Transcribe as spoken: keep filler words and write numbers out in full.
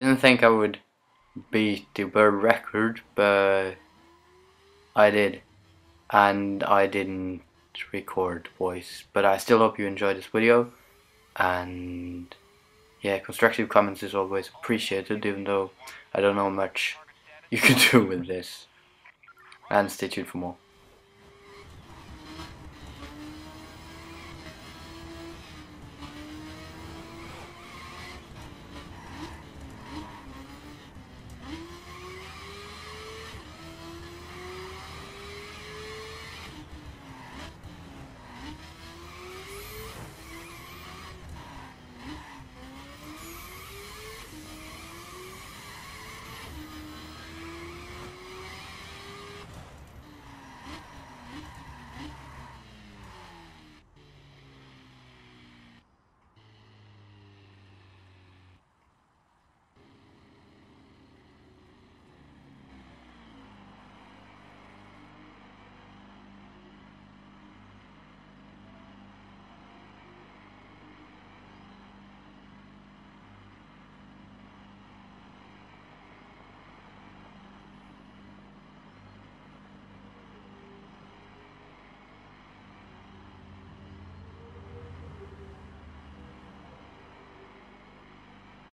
Didn't think I would beat the world record, but I did, and I didn't record voice, but I still hope you enjoyed this video, and yeah, constructive comments is always appreciated, even though I don't know much you can do with this, and stay tuned for more.